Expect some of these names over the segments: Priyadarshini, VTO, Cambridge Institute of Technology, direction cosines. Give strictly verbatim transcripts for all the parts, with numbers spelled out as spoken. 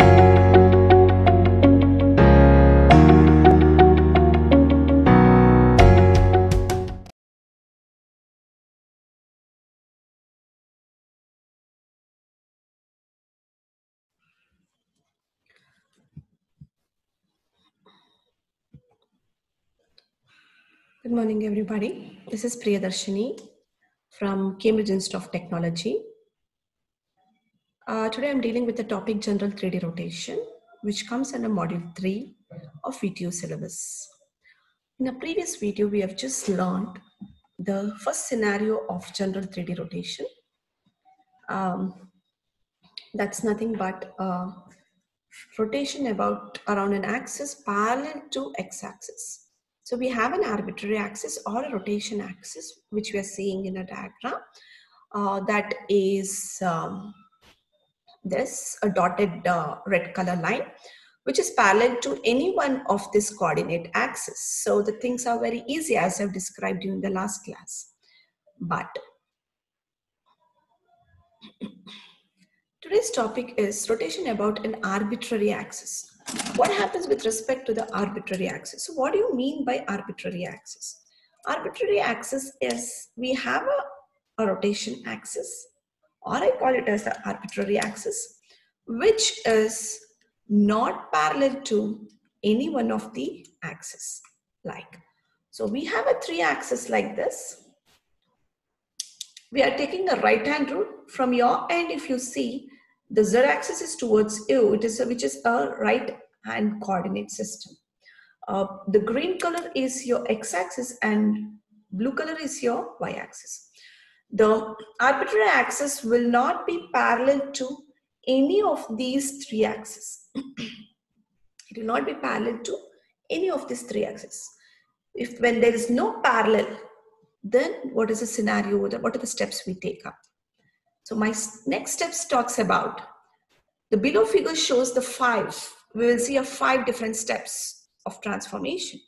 Good morning, everybody. This is Priyadarshini from Cambridge Institute of Technology. Uh, today I'm dealing with the topic General three D Rotation, which comes under Module three of V T O syllabus. In a previous video, we have just learned the first scenario of General three D Rotation. Um, that's nothing but uh, rotation about around an axis parallel to x-axis. So we have an arbitrary axis or a rotation axis, which we are seeing in a diagram. Uh, that is um, this a dotted uh, red color line, which is parallel to any one of this coordinate axis. So the things are very easy, as I've described during the last class. But today's topic is rotation about an arbitrary axis. What happens with respect to the arbitrary axis? So what do you mean by arbitrary axis? Arbitrary axis is, we have a, a rotation axis, or I call it as the arbitrary axis, which is not parallel to any one of the axes. Like, so we have a three axis like this. We are taking a right hand route from your end. If you see, the z axis is towards you, it is a, which is a right hand coordinate system. Uh, the green color is your x axis and blue color is your y axis. The arbitrary axis will not be parallel to any of these three axes. It will not be parallel to any of these three axes. If when there is no parallel, then what is the scenario? What are the steps we take up? So my next steps talks about, the below figure shows the five. We will see a five different steps of transformation.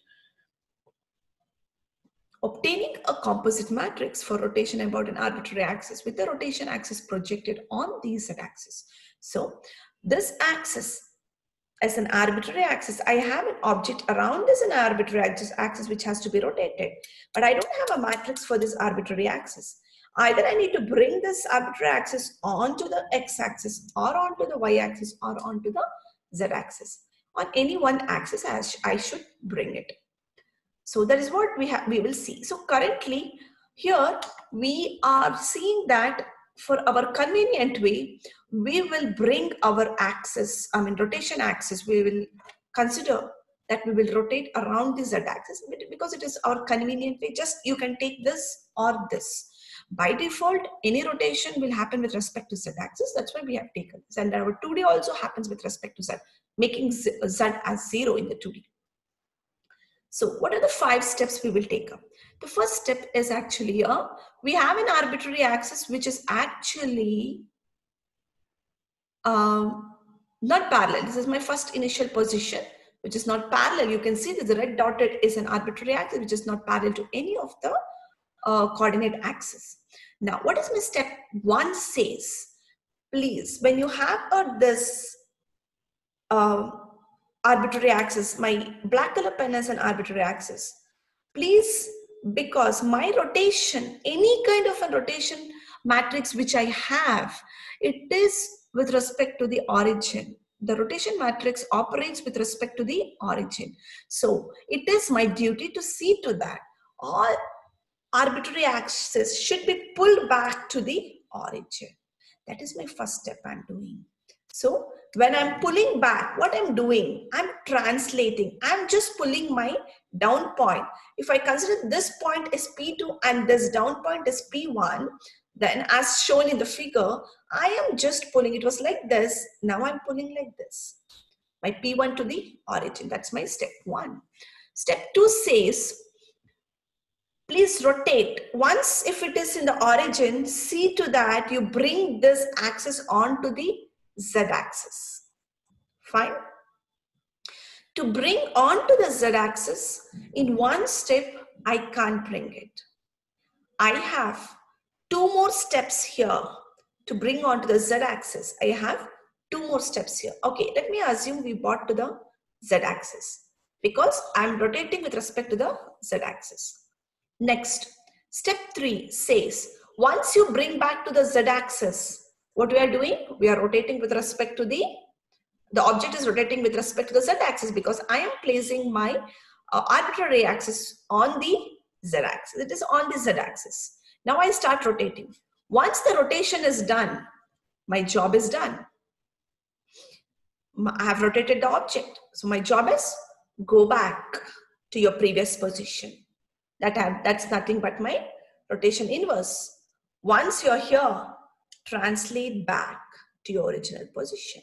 Obtaining a composite matrix for rotation about an arbitrary axis with the rotation axis projected on the z-axis. So this axis as an arbitrary axis, I have an object around this an arbitrary axis, axis which has to be rotated, but I don't have a matrix for this arbitrary axis. Either I need to bring this arbitrary axis onto the x-axis or onto the y-axis or onto the z-axis. On any one axis, I should bring it. So that is what we have, we will see. So currently here we are seeing that for our convenient way, we will bring our axis, I mean rotation axis, we will consider that we will rotate around the z-axis because it is our convenient way. Just you can take this or this. By default, any rotation will happen with respect to z-axis. That's why we have taken this. And our two D also happens with respect to z, making z as zero in the two D. So what are the five steps we will take up? The first step is actually, uh, we have an arbitrary axis which is actually um, not parallel. This is my first initial position, which is not parallel. You can see that the red dotted is an arbitrary axis which is not parallel to any of the Uh, coordinate axis. Now, what is my step one says? Please, when you have uh, this uh, arbitrary axis, my black color pen is an arbitrary axis. Please, because my rotation, any kind of a rotation matrix which I have, it is with respect to the origin. The rotation matrix operates with respect to the origin. So it is my duty to see to that all arbitrary axis should be pulled back to the origin. That is my first step I'm doing. So when I'm pulling back, what I'm doing, I'm translating. I'm just pulling my down point. If I consider this point is P two and this down point is P one, then as shown in the figure, I am just pulling. It was like this. Now I'm pulling like this. My P one to the origin. That's my step one. Step two says, please rotate. Once if it is in the origin, see to that you bring this axis onto the z-axis. Fine. To bring onto the z-axis, in one step, I can't bring it. I have two more steps here to bring onto the z-axis. I have two more steps here. Okay, let me assume we bought to the z-axis because I'm rotating with respect to the z-axis. Next, step three says, once you bring back to the z-axis, what we are doing? We are rotating with respect to the, the object is rotating with respect to the z-axis because I am placing my uh, arbitrary axis on the z-axis. It is on the z-axis. Now I start rotating. Once the rotation is done, my job is done. I have rotated the object. So my job is go back to your previous position. That I have, that's nothing but my rotation inverse. Once you're here, translate back to your original position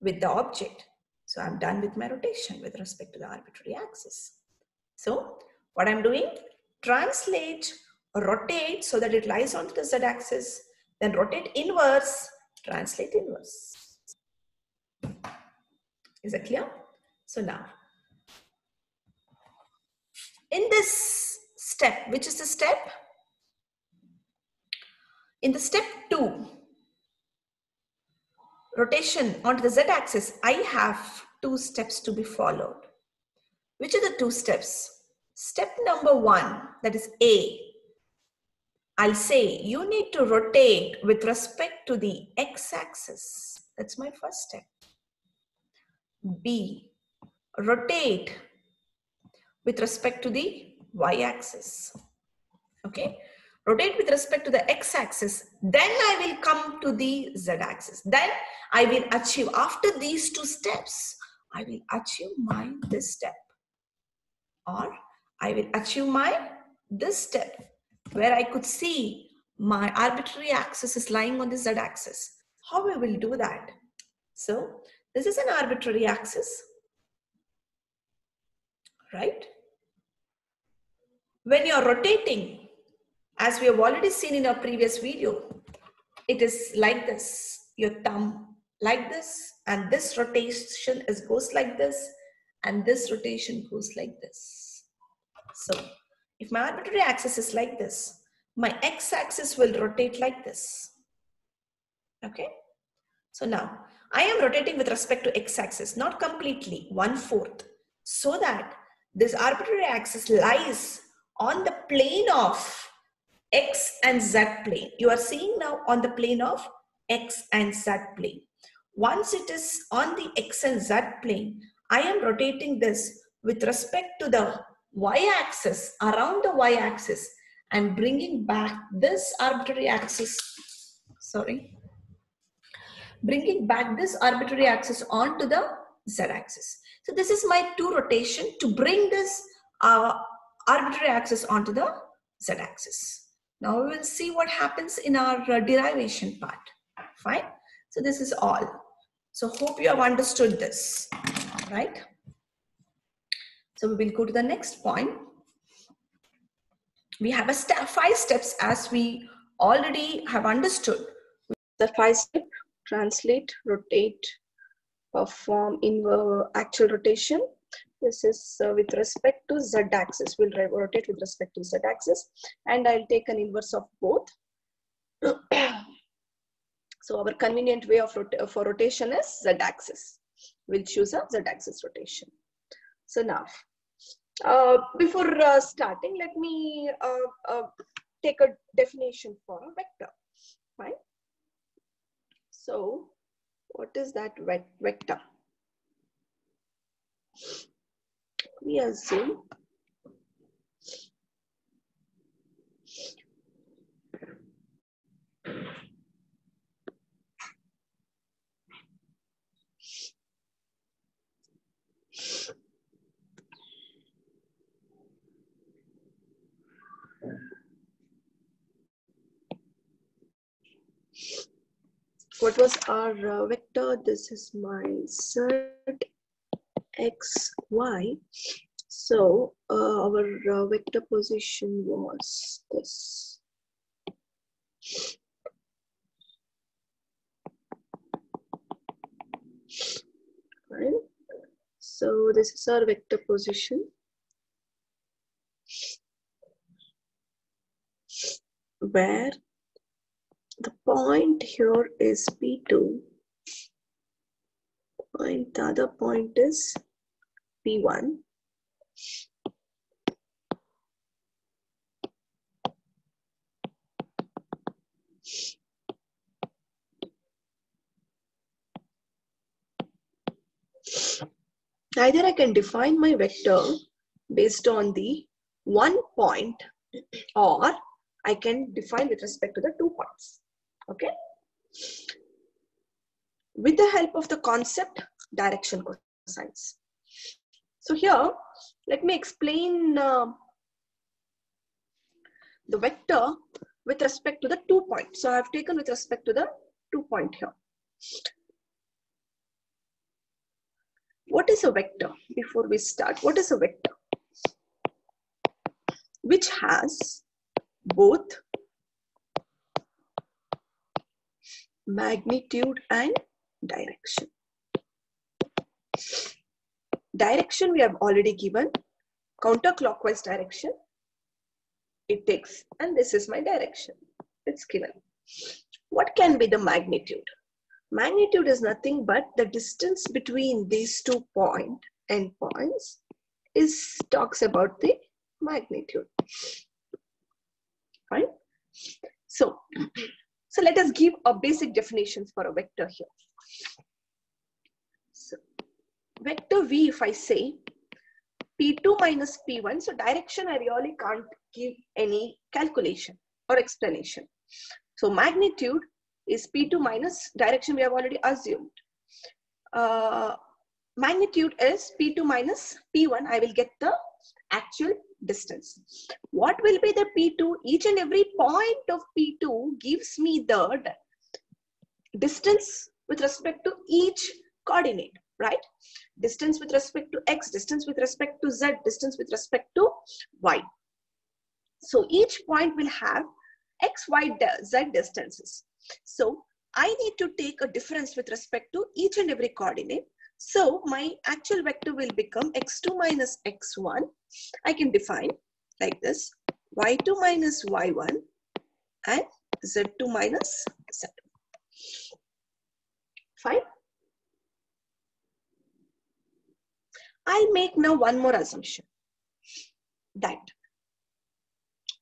with the object. So I'm done with my rotation with respect to the arbitrary axis. So what I'm doing, translate, rotate so that it lies onto the z-axis, then rotate inverse, translate inverse. Is that clear? So now, in this step, which is the step? In the step two, rotation onto the z-axis, I have two steps to be followed. Which are the two steps? Step number one, that is A. I'll say you need to rotate with respect to the x-axis. That's my first step. B, rotate with respect to the y-axis. Okay, rotate with respect to the x-axis, then I will come to the z-axis. Then I will achieve, after these two steps, I will achieve my this step, or I will achieve my this step where I could see my arbitrary axis is lying on the z-axis. How I will do that? So this is an arbitrary axis, right? When you're rotating, as we have already seen in our previous video, it is like this, your thumb like this, and this rotation is goes like this, and this rotation goes like this. So if my arbitrary axis is like this, my x-axis will rotate like this. Okay? So now, I am rotating with respect to x-axis, not completely, one-fourth, so that this arbitrary axis lies on the plane of x and z plane. You are seeing now on the plane of x and z plane. Once it is on the x and z plane, I am rotating this with respect to the y-axis, around the y-axis, and bringing back this arbitrary axis, sorry, bringing back this arbitrary axis onto the z-axis. So this is my two rotation to bring this uh, arbitrary axis onto the z-axis. Now we will see what happens in our uh, derivation part. Fine. So this is all. So hope you have understood this, right? So we will go to the next point. We have a step, five steps as we already have understood. The five steps. Translate, rotate, perform inverse actual rotation. This is uh, with respect to z-axis. We'll rotate with respect to z-axis, and I'll take an inverse of both. So our convenient way of rot for rotation is z-axis. We'll choose a z-axis rotation. So now, uh, before uh, starting, let me uh, uh, take a definition for a vector. Right? So, what is that vector? We assume what was our uh, vector? This is my z, x, y. So uh, our uh, vector position was this. Right. So this is our vector position. Where the point here is P two and the other point is P one. Either I can define my vector based on the one point, or I can define with respect to the two points. Okay. With the help of the concept direction cosines. So here, let me explain uh, the vector with respect to the two points. So I have taken with respect to the two point here. What is a vector? Before we start, what is a vector? Which has both magnitude and direction. Direction we have already given, counterclockwise direction. It takes, and this is my direction. It's given. What can be the magnitude? Magnitude is nothing but the distance between these two point end points is talks about the magnitude. Right? So, so let us give a basic definition for a vector here. So, vector V, if I say P two minus P one, so direction I really can't give any calculation or explanation. So magnitude is P two minus direction we have already assumed. Uh, magnitude is P two minus P one. I will get the actual distance. What will be the P two? Each and every point of P two gives me the distance with respect to each coordinate, right? Distance with respect to X, distance with respect to Z, distance with respect to Y. So each point will have X, Y, Z distances. So I need to take a difference with respect to each and every coordinate. So my actual vector will become x two minus x one. I can define like this, y two minus y one and z two minus z two. Fine. I'll make now one more assumption that,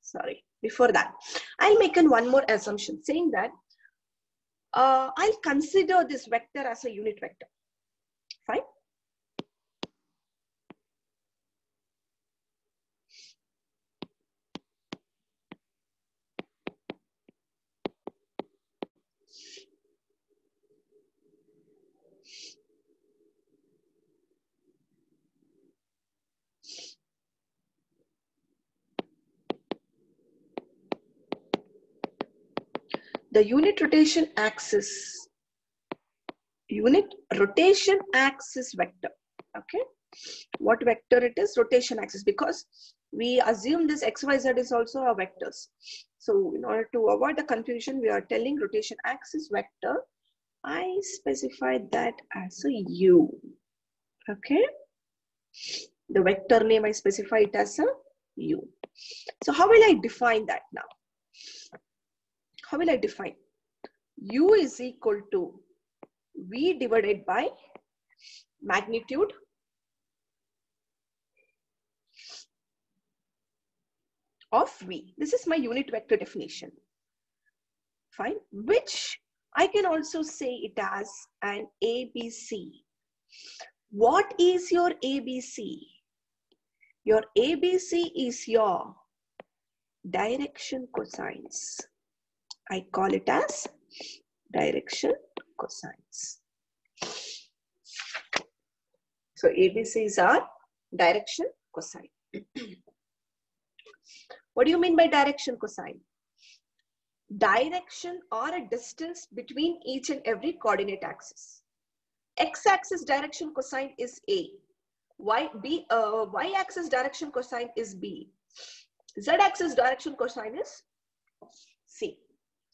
sorry, before that, I'll make an one more assumption saying that Uh, I'll consider this vector as a unit vector. Fine. The unit rotation axis, unit rotation axis vector, okay? What vector it is? Rotation axis, because we assume this X Y Z is also our vectors. So in order to avoid the confusion, we are telling rotation axis vector. I specify that as a U, okay? The vector name, I specify it as a U. So how will I define that now? How will I define? U is equal to V divided by magnitude of V. This is my unit vector definition. Fine. Which I can also say it as an A B C. What is your A B C? Your A B C is your direction cosines. I call it as direction cosines. So A B C is our direction cosine. What do you mean by direction cosine? Direction or a distance between each and every coordinate axis. X-axis direction cosine is A. Y, B, uh, Y-axis direction cosine is B. Z-axis direction cosine is C.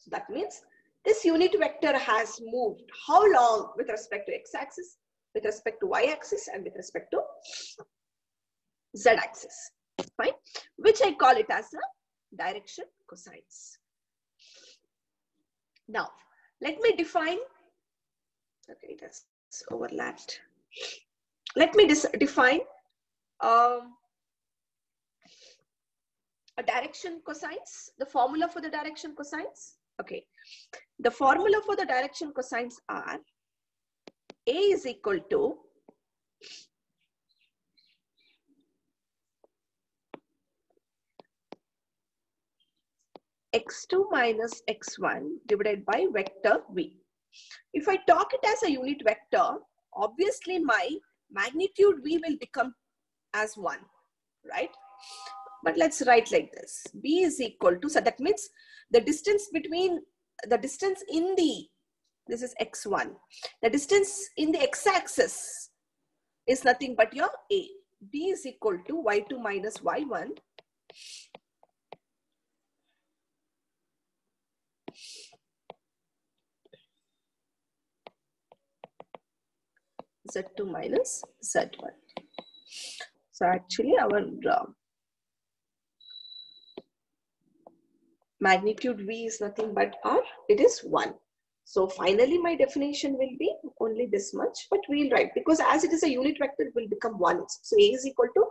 So that means this unit vector has moved how long with respect to x-axis, with respect to y-axis, and with respect to z-axis, fine, which I call it as a direction cosines. Now, let me define, okay, it has it's overlapped. Let me define um, a direction cosines, the formula for the direction cosines. Okay, the formula for the direction cosines are A is equal to x two minus x one divided by vector v. If I talk it as a unit vector, obviously my magnitude v will become as one, right? But let's write like this. B is equal to, so that means the distance between, the distance in the, this is x one. The distance in the x-axis is nothing but your a. B is equal to y two minus y one. z two minus z one. So actually our uh, magnitude v is nothing but r, it is one. So finally my definition will be only this much, but we'll write, because as it is a unit vector, it will become one. So a is equal to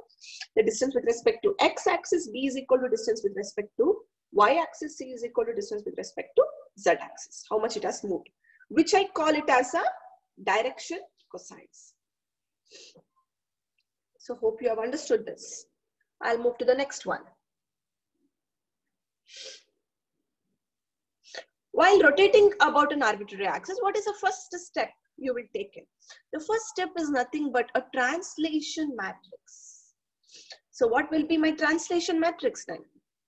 the distance with respect to x-axis, b is equal to distance with respect to y-axis, c is equal to distance with respect to z-axis, how much it has moved, which I call it as a direction cosines. So hope you have understood this. I'll move to the next one. While rotating about an arbitrary axis, what is the first step you will take in? The first step is nothing but a translation matrix. So what will be my translation matrix then?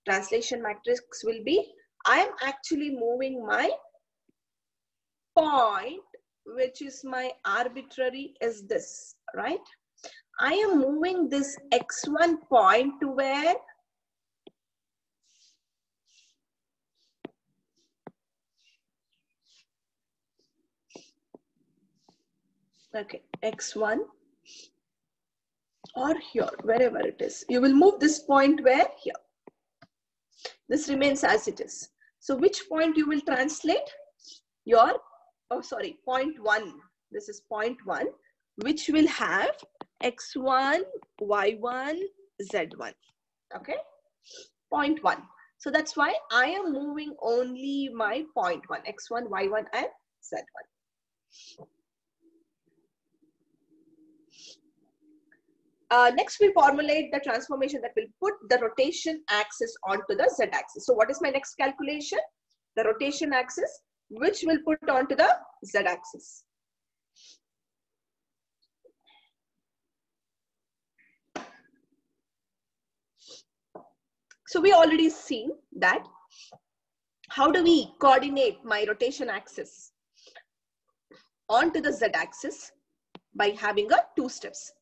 Translation matrix will be, I am actually moving my point, which is my arbitrary, is this, right? I am moving this x one point to where? Okay, x one, or here, wherever it is. You will move this point where? Here. This remains as it is. So which point you will translate? Your, oh sorry, point one. This is point one, which will have x one, y one, z one. Okay, point one. So that's why I am moving only my point one, x one, y one, and z one. Uh, next, we formulate the transformation that will put the rotation axis onto the z-axis. So what is my next calculation? The rotation axis, which will put onto the z-axis. So we already seen that. How do we coordinate my rotation axis onto the z-axis? By having a two steps.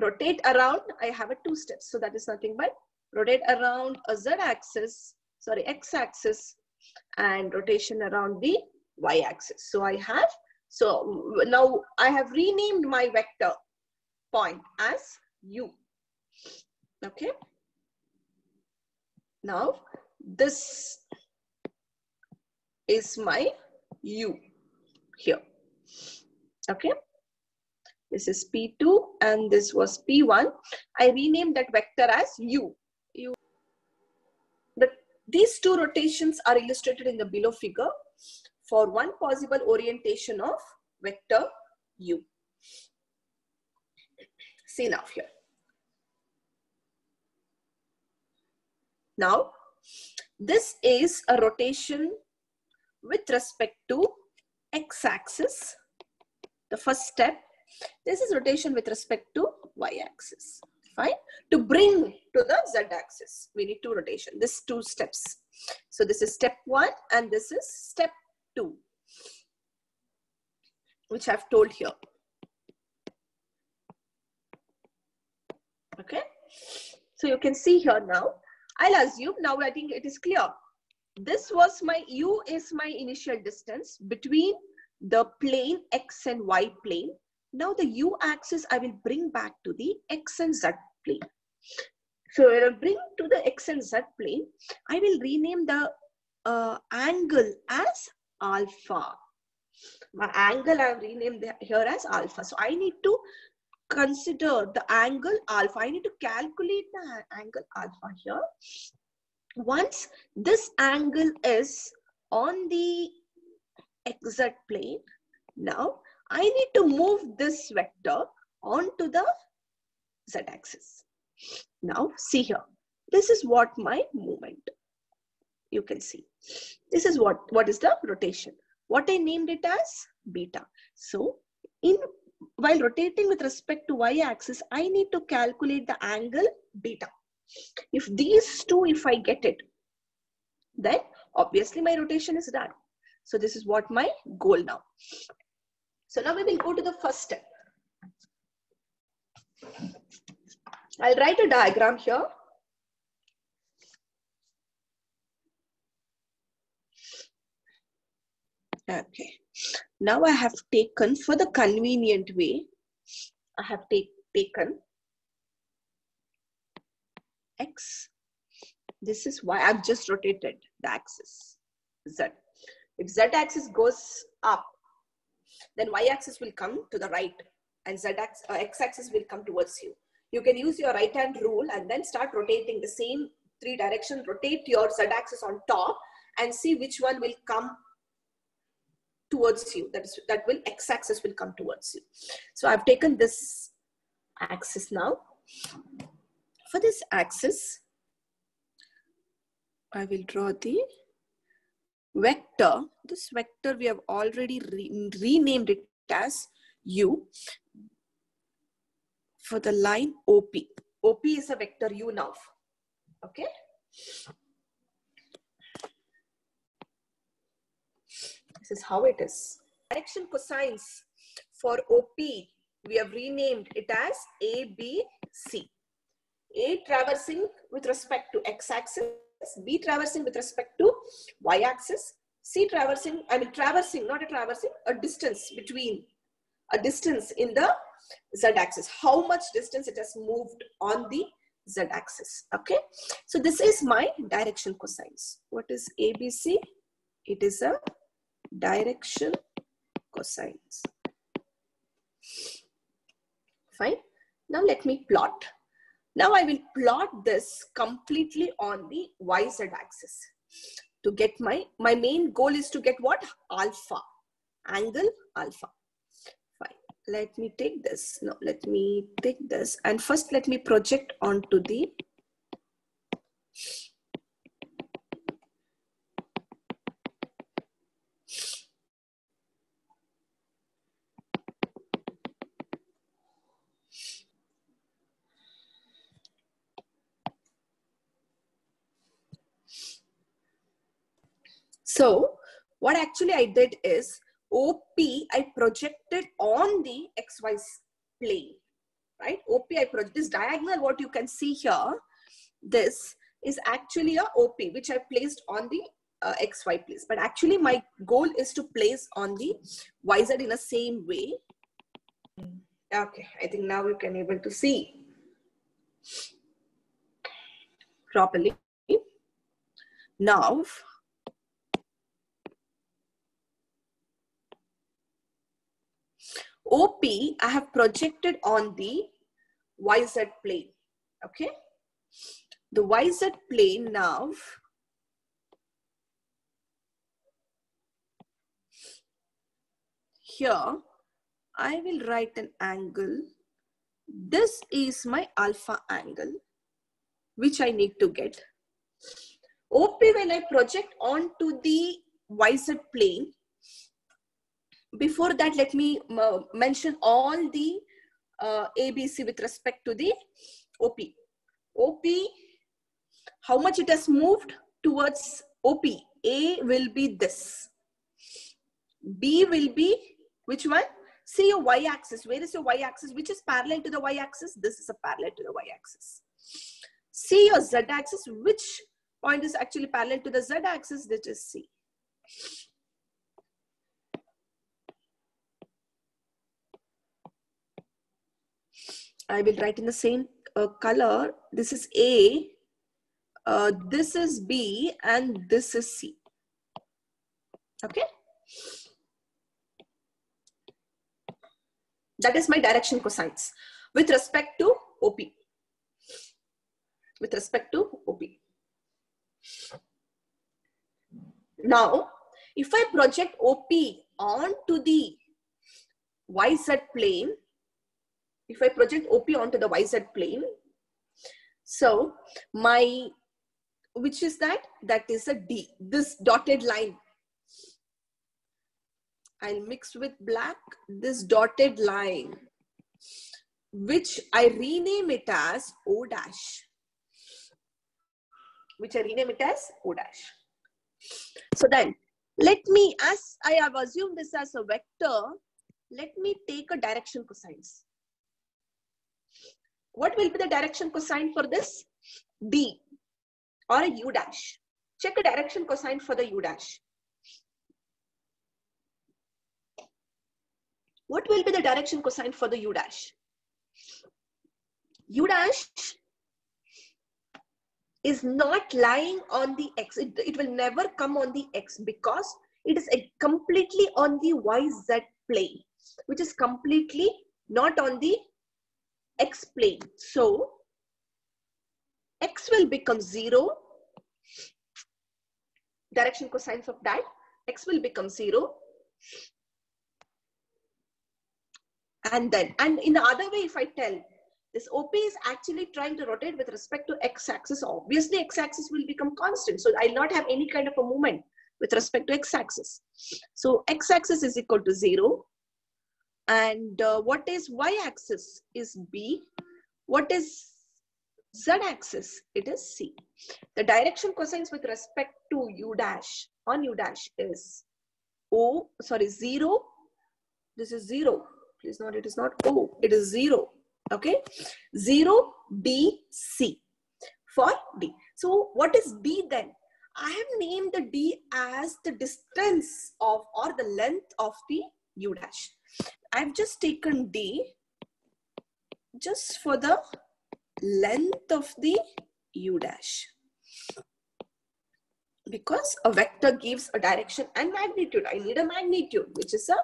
Rotate around, I have a two steps. So that is nothing but rotate around a z axis, sorry, x axis, and rotation around the y axis. So I have, so now I have renamed my vector point as u. Okay. Now this is my u here. Okay. This is P two and this was P one. I renamed that vector as U. U. But these two rotations are illustrated in the below figure for one possible orientation of vector U. See now here. Now, this is a rotation with respect to x-axis, the first step. This is rotation with respect to y-axis, fine? To bring to the z-axis, we need two rotation, this two steps. So this is step one and this is step two, which I've told here, okay? So you can see here now, I'll assume now I think it is clear. This was my, u is my initial distance between the plane x and y plane. Now the u-axis I will bring back to the x and z plane. So when I bring to the x and z plane, I will rename the uh, angle as alpha. My angle I have renamed here as alpha. So I need to consider the angle alpha. I need to calculate the angle alpha here. Once this angle is on the xz plane, now I need to move this vector onto the z axis. Now see here, this is what my movement, you can see. This is what, what is the rotation. What I named it as beta. So in while rotating with respect to y-axis, I need to calculate the angle beta. If these two, if I get it, then obviously my rotation is done. So this is what my goal now. So now we will go to the first step. I'll write a diagram here. Okay, now I have taken, for the convenient way, I have take, taken x, this is y, I've just rotated the axis, z. If z axis goes up, then y axis will come to the right and z axis, or x axis will come towards you. You can use your right hand rule and then start rotating the same three directions, rotate your z axis on top and see which one will come towards you, that is, that will x-axis will come towards you. So I've taken this axis now. For this axis, I will draw the vector. This vector we have already re renamed it as u. For the line O P, O P is a vector u now. Okay. This is how it is. Direction cosines for O P, we have renamed it as A, B, C. A traversing with respect to x-axis, B traversing with respect to y-axis, C traversing, I mean traversing, not a traversing, a distance between, a distance in the z-axis. How much distance it has moved on the z-axis, okay? So this is my direction cosines. What is A, B, C? It is a direction cosines. Fine. Now let me plot. Now I will plot this completely on the y-z axis. To get my, my main goal is to get what? Alpha. Angle alpha. Fine. Let me take this. No, let me take this. And first let me project onto the So what actually I did is O P, I projected on the X Y plane, right? O P, I project this diagonal, what you can see here, this is actually a O P, which I placed on the uh, X Y place. But actually my goal is to place on the Y Z in the same way. Okay, I think now you can able to see properly. Now, O P, I have projected on the Y Z plane, okay? The Y Z plane now, here, I will write an angle. This is my alpha angle, which I need to get. O P, when I project onto the Y Z plane, before that, let me mention all the uh, A B C with respect to the O P. O P, how much it has moved towards O P? A will be this. B will be, which one? See your y-axis. Where is your y-axis? Which is parallel to the y-axis? This is a parallel to the y-axis. See your z-axis. Which point is actually parallel to the z-axis? This is C. I will write in the same uh, color. This is A, uh, this is B, and this is C. Okay. That is my direction cosines with respect to O P. With respect to O P. Now, if I project O P onto the Y Z plane, if I project O P onto the Y Z plane, so my, which is that? That is a D, this dotted line. I'll mix with black, this dotted line, which I rename it as O dash. Which I rename it as O dash. So then, let me, as I have assumed this as a vector, let me take a direction cosines. What will be the direction cosine for this? D or a U dash. Check a direction cosine for the U dash. What will be the direction cosine for the U dash? U dash is not lying on the X. It, it will never come on the X because it is a completely on the Y Z plane, which is completely not on the X plane. So X will become zero. Direction cosines of that. X will become zero. And then, and in the other way, if I tell, this O P is actually trying to rotate with respect to x-axis. Obviously, x-axis will become constant. So I'll not have any kind of a movement with respect to x-axis. So x-axis is equal to zero. And uh, what is y-axis is B. What is z-axis? It is C. The direction cosines with respect to U dash, on U dash is O, sorry, zero. This is zero. Please note, it is not O, it is zero. Okay, zero B C for D. So what is D then? I have named the D as the distance of or the length of the U dash. I've just taken D just for the length of the U dash because a vector gives a direction and magnitude. I need a magnitude, which is a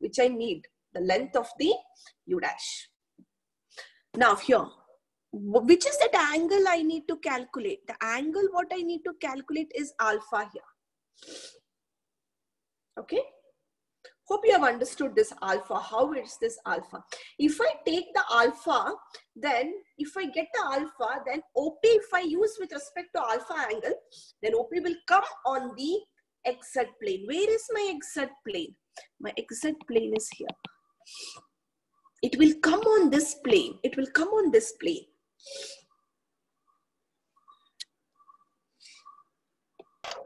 which I need the length of the U dash. Now here, which is that angle I need to calculate? The angle what I need to calculate is alpha here. Okay. Hope you have understood this alpha. How is this alpha? If I take the alpha, then if I get the alpha, then O P, if I use with respect to alpha angle, then O P will come on the X Z plane. Where is my X Z plane? My X Z plane is here. It will come on this plane. It will come on this plane.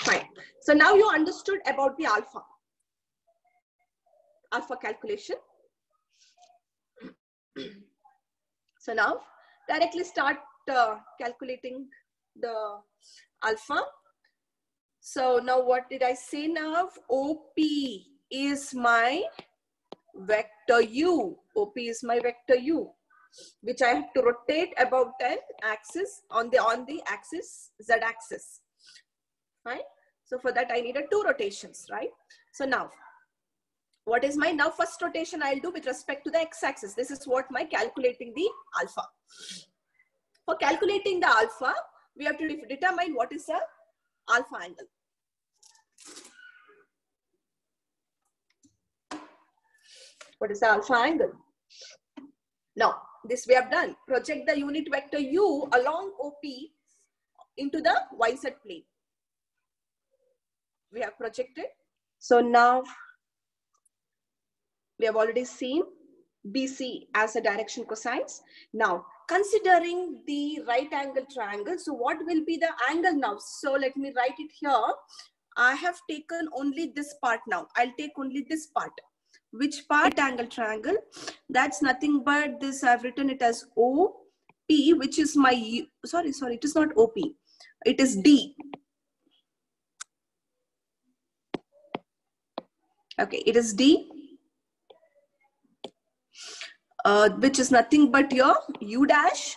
Fine. So now you understood about the alpha. Alpha calculation. So now directly start uh, calculating the alpha. So now what did I say now? O P is my vector U. O P is my vector U, which I have to rotate about an axis on the on the axis Z axis. Fine. So for that I needed two rotations, right? So now, what is my now first rotation I'll do with respect to the X axis? This is what my calculating the alpha. For calculating the alpha, we have to determine what is the alpha angle. What is the alpha angle? Now, this we have done. Project the unit vector U along O P into the Y Z plane. We have projected. So now, we have already seen B C as a direction cosines. Now, considering the right angle triangle, so what will be the angle now? So let me write it here. I have taken only this part now. I'll take only this part. Which part angle triangle? That's nothing but this. I've written it as O P, which is my U. Sorry, sorry, it is not O P. It is D. Okay, it is D, uh, which is nothing but your U dash.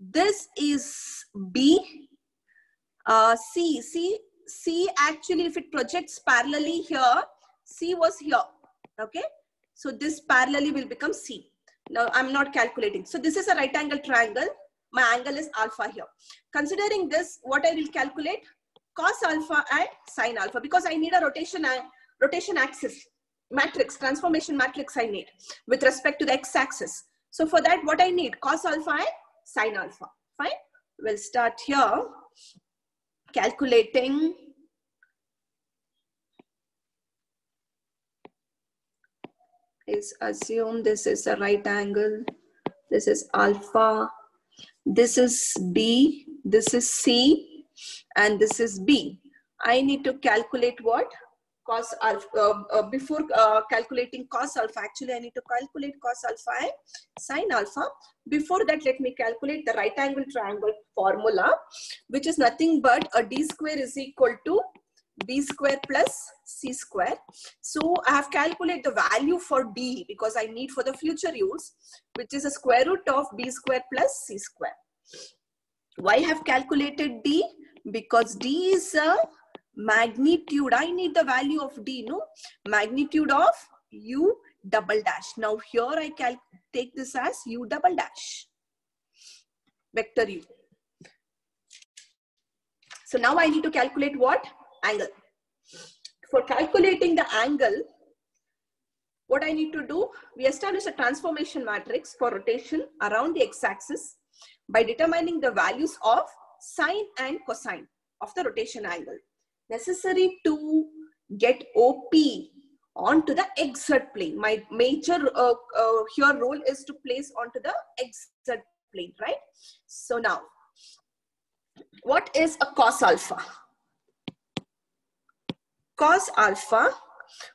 This is B. Uh, C, C, C actually, if it projects parallelly here, C was here. Okay, So this parallelly will become C. Now I'm not calculating. So this is a right angle triangle. My angle is alpha here. Considering this, what I will calculate? Cos alpha and sine alpha, because I need a rotation, rotation axis matrix, transformation matrix I need with respect to the x-axis. So for that, what I need? Cos alpha and sine alpha. Fine. We'll start here. Calculating is assume this is a right angle. This is alpha. This is B. This is C. And this is B. I need to calculate what? Cos alpha. Uh, uh, before uh, calculating cos alpha, actually I need to calculate cos alpha and sine alpha. Before that, let me calculate the right angle triangle formula, which is nothing but a d square is equal to b square plus c square. So I have calculated the value for d because I need for the future use, which is a square root of b square plus c square. Why I have calculated d? Because d is a magnitude. I need the value of d, no? Magnitude of u double dash. Now here I can take this as u double dash, vector u. So now I need to calculate what? Angle. For calculating the angle, what I need to do? We establish a transformation matrix for rotation around the x-axis by determining the values of sine and cosine of the rotation angle necessary to get O P onto the xz plane. My major uh, uh, here role is to place onto the xz plane, right? So now, what is a cos alpha? Cos alpha,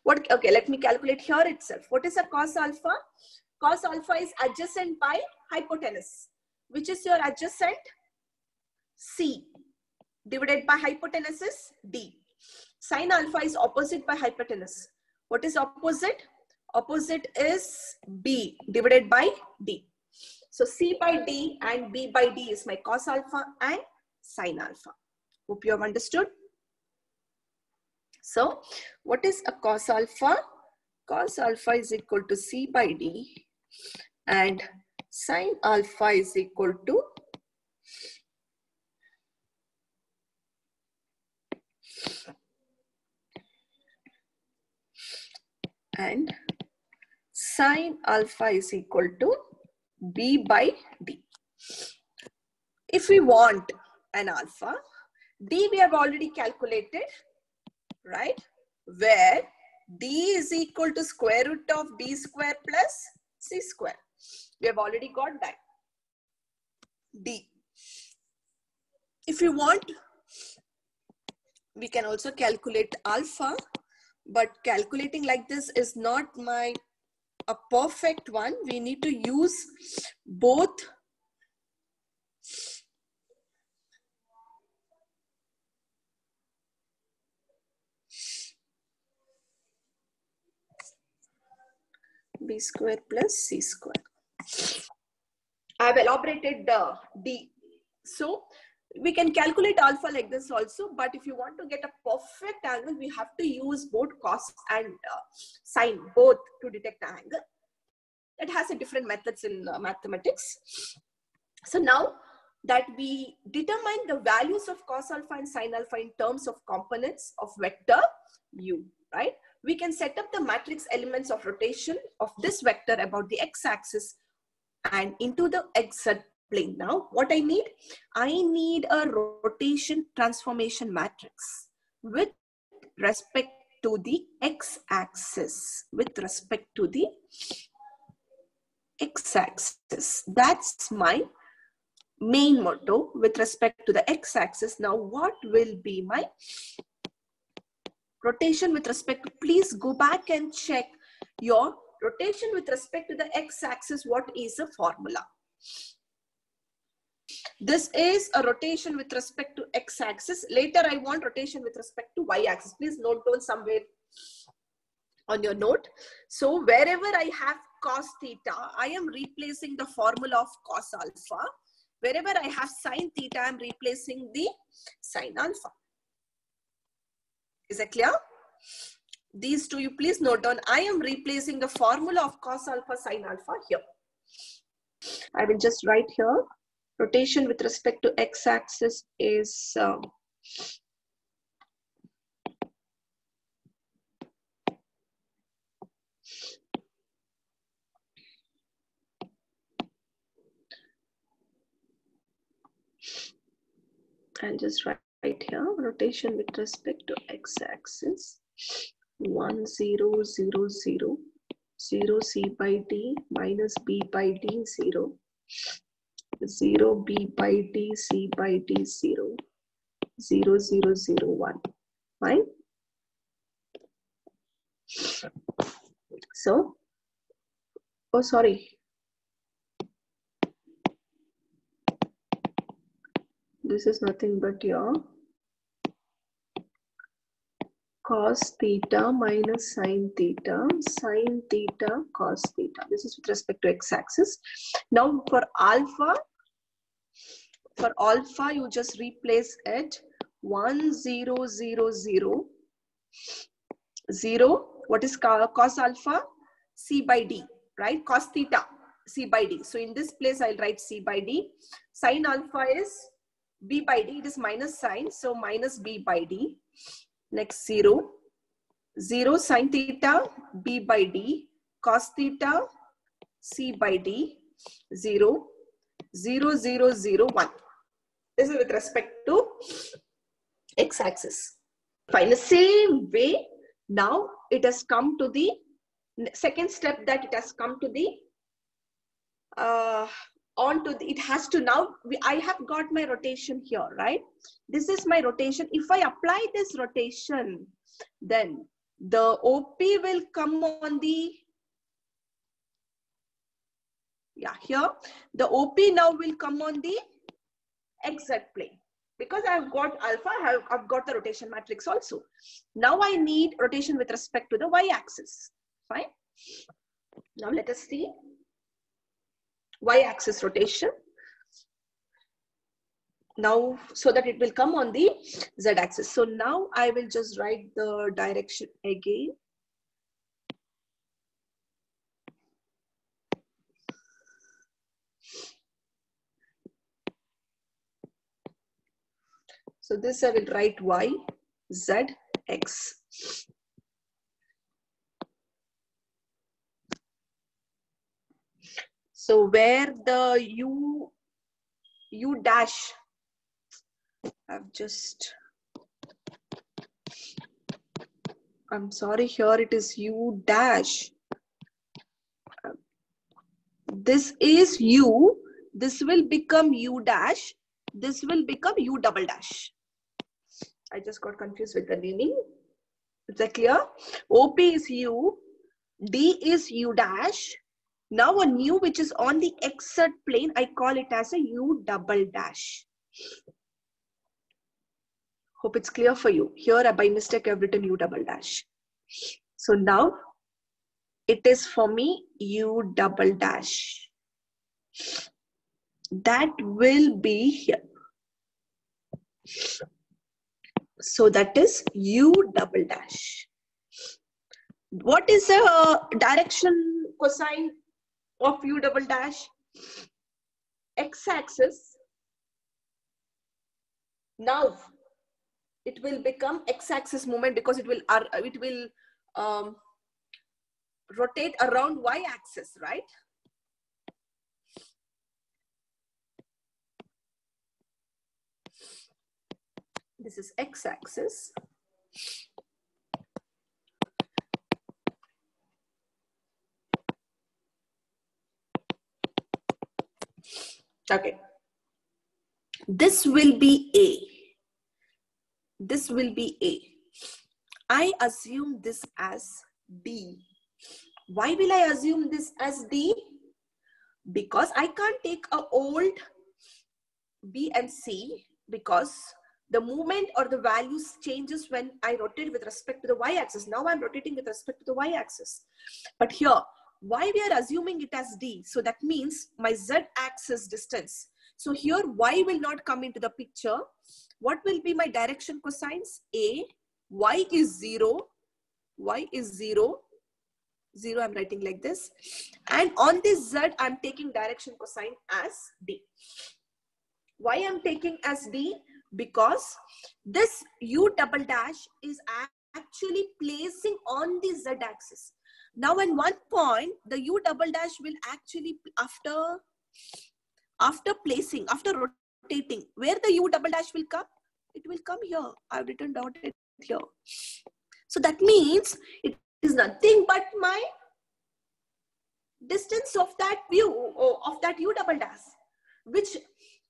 what, okay, let me calculate here itself. What is a cos alpha? Cos alpha is adjacent by hypotenuse, which is your adjacent C. Divided by hypotenuse is D. Sine alpha is opposite by hypotenuse. What is opposite? Opposite is B divided by D. So C by D and B by D is my cos alpha and sine alpha. Hope you have understood. So what is a cos alpha? Cos alpha is equal to C by D and sine alpha is equal to and sine alpha is equal to B by D. If we want an alpha, D we have already calculated, right? Where D is equal to square root of B square plus C square. We have already got that. D. If you want, we can also calculate alpha, but calculating like this is not my a perfect one. We need to use both B square plus C square. I've elaborated the D. So we can calculate alpha like this also, but if you want to get a perfect angle, we have to use both cos and uh, sine, both to detect the angle. It has a different methods in uh, mathematics. So now that we determine the values of cos alpha and sine alpha in terms of components of vector u, right? We can set up the matrix elements of rotation of this vector about the x-axis and into the xz plane. Now, what I need? I need a rotation transformation matrix with respect to the x-axis. With respect to the x-axis. That's my main motto, with respect to the x-axis. Now, what will be my rotation with respect to? Please go back and check your rotation with respect to the x-axis. What is the formula? This is a rotation with respect to x-axis. Later, I want rotation with respect to y-axis. Please note down somewhere on your note. So wherever I have cos theta, I am replacing the formula of cos alpha. Wherever I have sine theta, I am replacing the sine alpha. Is that clear? These two, you please note down. I am replacing the formula of cos alpha sine alpha here. I will just write here. Rotation with respect to x-axis is um, I'll just write here. Rotation with respect to x-axis one zero zero zero zero c by d minus b by d zero zero b by d c by d zero zero zero zero one. Fine. So, oh sorry. This is nothing but your cos theta minus sine theta, sine theta, cos theta. This is with respect to x-axis. Now for alpha, for alpha, you just replace it one zero zero zero zero. What is cos alpha? C by d, right? Cos theta, C by d. So in this place, I'll write C by d. Sine alpha is b by d, it is minus sign, so minus b by d. Next zero, zero sine theta, b by d, cos theta, c by d, zero, zero, zero, zero, one. This is with respect to x-axis. Fine, the same way, now it has come to the second step, that it has come to the, uh, on to the, it has to now, we, I have got my rotation here, right? This is my rotation. If I apply this rotation, then the O P will come on the, yeah, here. The O P now will come on the X Z plane. Because I've got alpha, I've, I've got the rotation matrix also. Now I need rotation with respect to the Y axis, fine? Now let us see. Y-axis rotation now, so that it will come on the z-axis. So now I will just write the direction again. So this I will write y, z, x. So where the u, u dash, I've just, I'm sorry, here it is u dash. This is u, this will become u dash, this will become u double dash. I just got confused with the naming. Is that clear? O P is u, d is u dash. Now a new which is on the xz plane, I call it as a u double dash. Hope it's clear for you. Here by mistake I've written u double dash. So now it is for me u double dash. That will be here. So that is u double dash. What is a direction cosine of u double dash? X-axis. Now it will become x-axis moment because it will it will um, rotate around y-axis, right? This is x-axis. Okay, this will be A. This will be A. I assume this as D. Why will I assume this as D? Because I can't take an old B and C because the movement or the values changes when I rotate with respect to the y-axis. Now I'm rotating with respect to the y-axis. But here, why we are assuming it as D? So that means my z-axis distance. So here y will not come into the picture. What will be my direction cosines? A, y is zero, y is zero. zero I'm writing like this. And on this z, I'm taking direction cosine as d. Why I'm taking as d? Because this u double dash is actually placing on the z axis. Now at one point, the u double dash will actually, after, after placing, after rotating, where the u double dash will come? It will come here. I've written dotted here. So that means it is nothing but my distance of that view, of that u double dash, which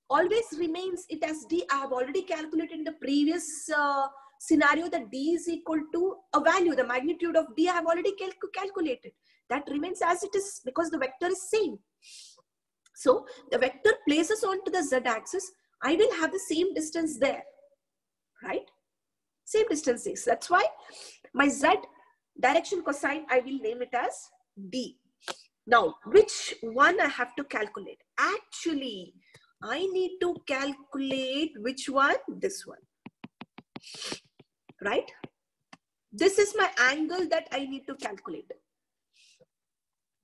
always remains it as d. I have already calculated in the previous uh, scenario that d is equal to a value. The magnitude of d I have already cal calculated. That remains as it is because the vector is same. So the vector places onto the z axis. I will have the same distance there, right? Same distances. That's why my z direction cosine, I will name it as d. Now, which one I have to calculate? Actually, I need to calculate which one? This one, right? This is my angle that I need to calculate.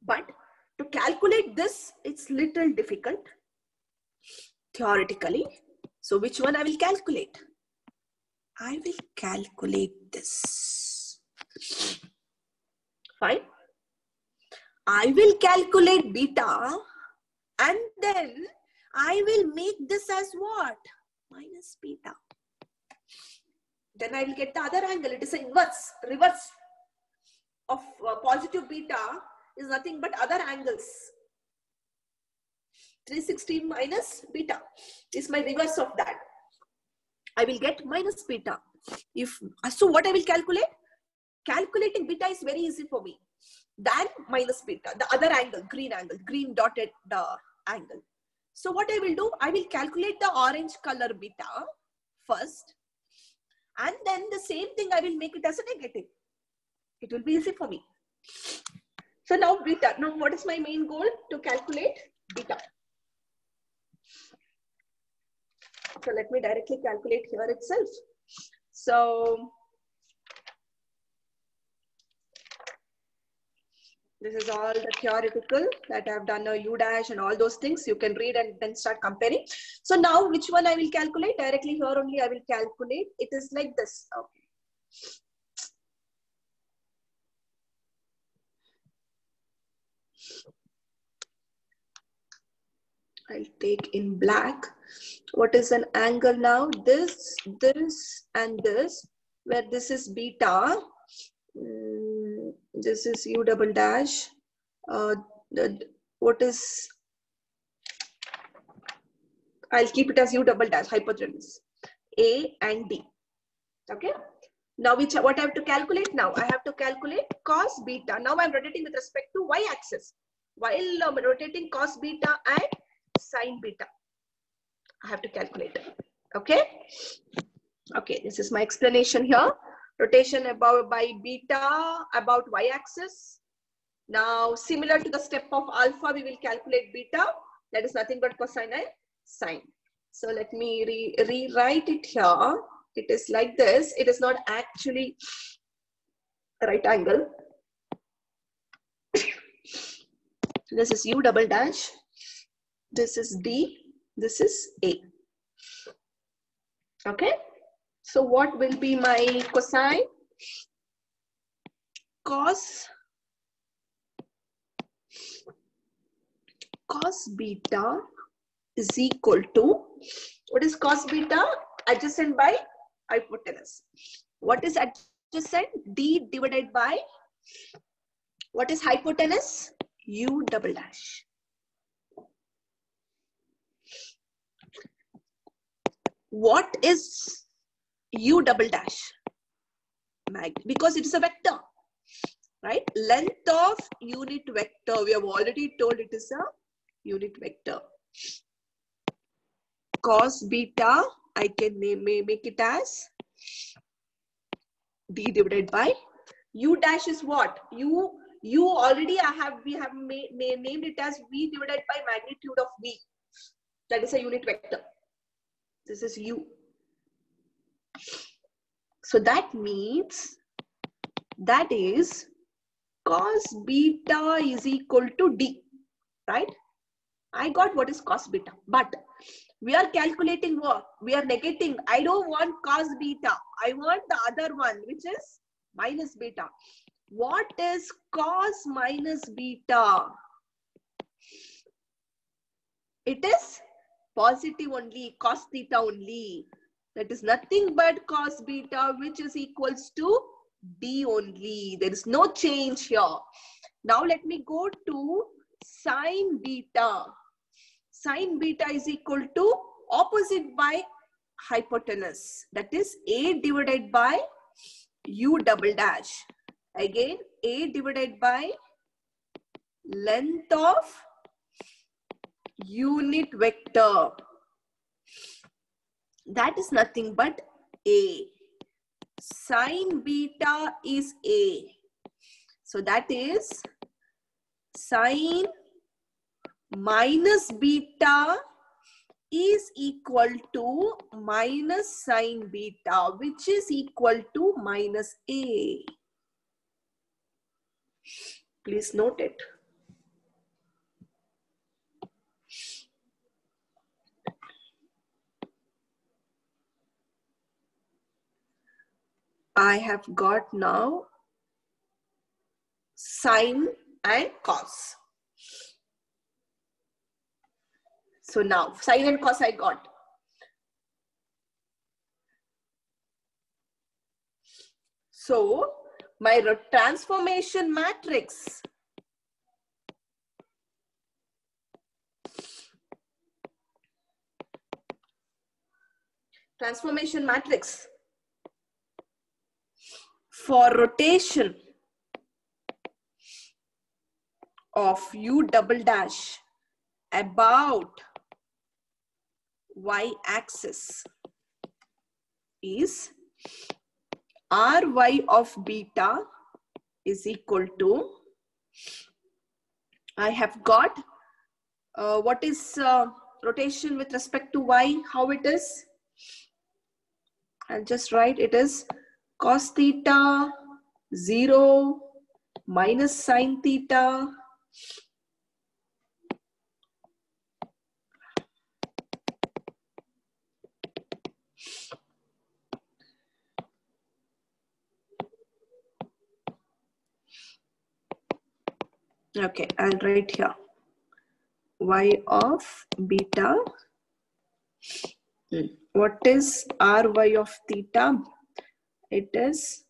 But to calculate this, it's little difficult theoretically. So which one I will calculate? I will calculate this. Fine. I will calculate beta and then I will make this as what? Minus beta. Then I will get the other angle. It is an inverse, reverse of uh, positive beta is nothing but other angles. three sixty minus beta is my reverse of that. I will get minus beta. If so, what I will calculate? Calculating beta is very easy for me than minus beta. The other angle, green angle, green dotted the angle. So what I will do, I will calculate the orange color beta first. And then the same thing, I will make it as a negative. It will be easy for me. So now beta, now what is my main goal? To calculate beta. So let me directly calculate here itself. So this is all the theoretical that I've done, a u dash and all those things. You can read and then start comparing. So now which one I will calculate? Directly here only I will calculate. It is like this. Okay. I'll take in black. What is an angle now? This, this and this, where this is beta. Mm, this is u double dash. Uh, the, what is, I'll keep it as u double dash, hypotenuse, a and d. Okay. Now which, what I have to calculate now? I have to calculate cos beta. Now I'm rotating with respect to y axis. While um, rotating cos beta and sine beta, I have to calculate. Okay. Okay. This is my explanation here. Rotation about by beta about y-axis. Now, similar to the step of alpha, we will calculate beta. That is nothing but cosine and sine. So let me re rewrite it here. It is like this. It is not actually a right angle. This is u double dash. This is d. This is a. Okay. So what will be my cosine? Cos, cos beta is equal to, what is cos beta? Adjacent by hypotenuse. What is adjacent? D divided by, what is hypotenuse? U double dash. What is u double dash? Mag, because it is a vector, right? Length of unit vector. We have already told it is a unit vector. Cos beta, I can name, make it as d divided by u dash is what? U, u already I have, we have made, named it as v divided by magnitude of v. That is a unit vector. This is u. So that means That is cos beta is equal to D, right? I got what is cos beta, but we are calculating what? We are negating. I don't want cos beta. I want the other one, which is minus beta. What is cos minus beta? It is positive only, cos theta only. That is nothing but cos beta, which is equals to D only. There is no change here. Now let me go to sine beta. Sine beta is equal to opposite by hypotenuse. That is A divided by U double dash. Again, A divided by length of unit vector. That is nothing but A. Sine beta is A. So that is sine minus beta is equal to minus sine beta, which is equal to minus A. Please note it. I have got now sine and cos. So now sine and cos I got. So my transformation matrix transformation matrix for rotation of u double dash about y axis is ry of beta is equal to, I have got uh, what is uh, rotation with respect to y, how it is. I'll just write it is cos theta zero minus sine theta . Okay, I'll write here y of beta. What is ry of theta? It is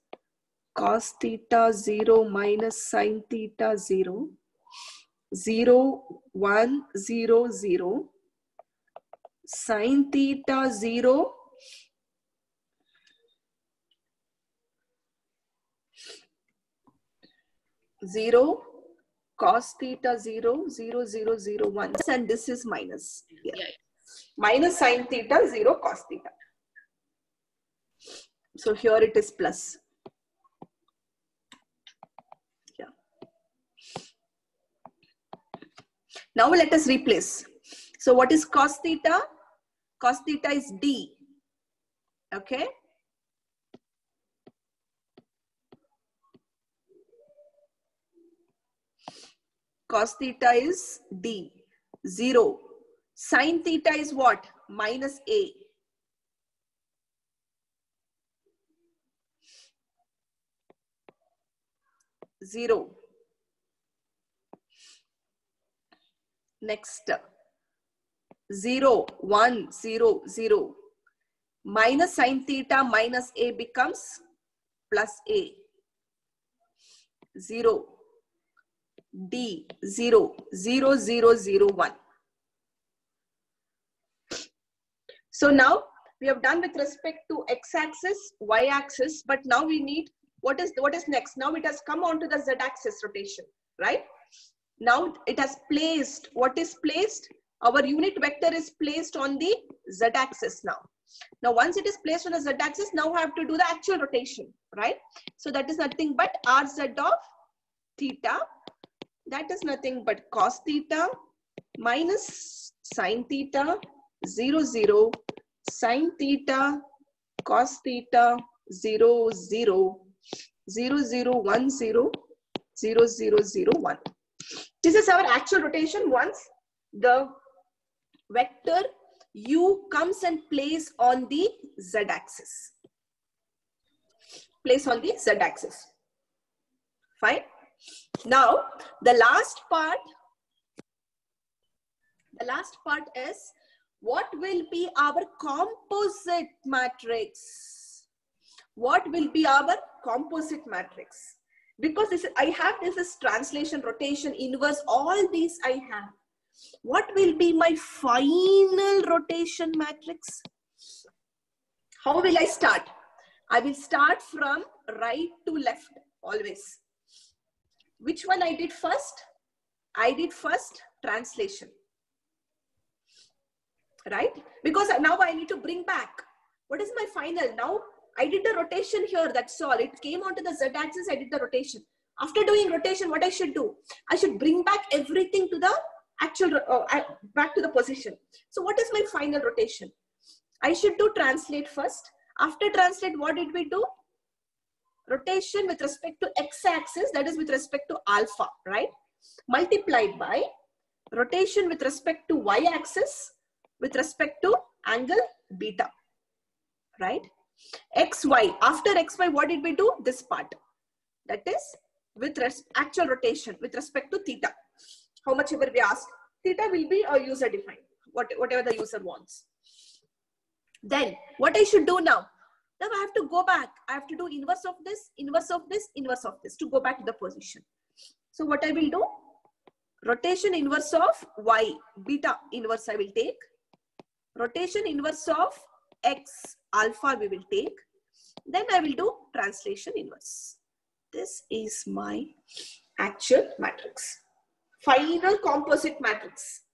cos theta zero minus sine theta zero, zero, one, zero, zero, sine theta zero, zero, cos theta zero, zero, zero, zero, one, and this is minus. Yeah. Yeah. Minus sine theta zero cos theta. So here it is plus. Yeah. Now let us replace. So what is cos theta? Cos theta is D. Okay. Cos theta is D. Zero. Sine theta is what? Minus A. Zero. Next, zero, one, zero, zero. Minus sine theta minus A becomes plus A. Zero. D, zero, zero, zero, zero, one. So now we have done with respect to x-axis, y-axis, but now we need What is, what is next? Now it has come onto the z-axis rotation, right? Now it has placed, what is placed? Our unit vector is placed on the z-axis now. Now once it is placed on the z-axis, now we have to do the actual rotation, right? So that is nothing but rz of theta. That is nothing but cos theta minus sine theta, zero, zero, sine theta, cos theta, zero, zero, zero zero one zero zero zero zero one. This is our actual rotation. Once the vector u comes and plays on the z-axis. Place on the z-axis. Fine. Now the last part. The last part is what will be our composite matrix. What will be our composite matrix? Because this I have this is translation, rotation, inverse. All these I have. What will be my final rotation matrix? How will I start? I will start from right to left always. Which one I did first? I did first translation. Right? Because now I need to bring back. What is my final? Now I did the rotation here. That's all. It came onto the z-axis. I did the rotation. After doing rotation, what I should do? I should bring back everything to the actual, uh, back to the position. So what is my final rotation? I should do translate first. After translate, what did we do? Rotation with respect to x-axis, that is with respect to alpha, right? Multiplied by rotation with respect to y-axis, with respect to angle beta, right? X Y, after X Y, what did we do? This part, that is with actual rotation with respect to theta. How much ever we ask, theta will be a user defined, what, whatever the user wants. Then what I should do now? Now I have to go back. I have to do inverse of this, inverse of this, inverse of this to go back to the position. So what I will do? Rotation inverse of y, beta inverse I will take. Rotation inverse of x, alpha we will take. Then I will do translation inverse. This is my actual matrix. Final composite matrix.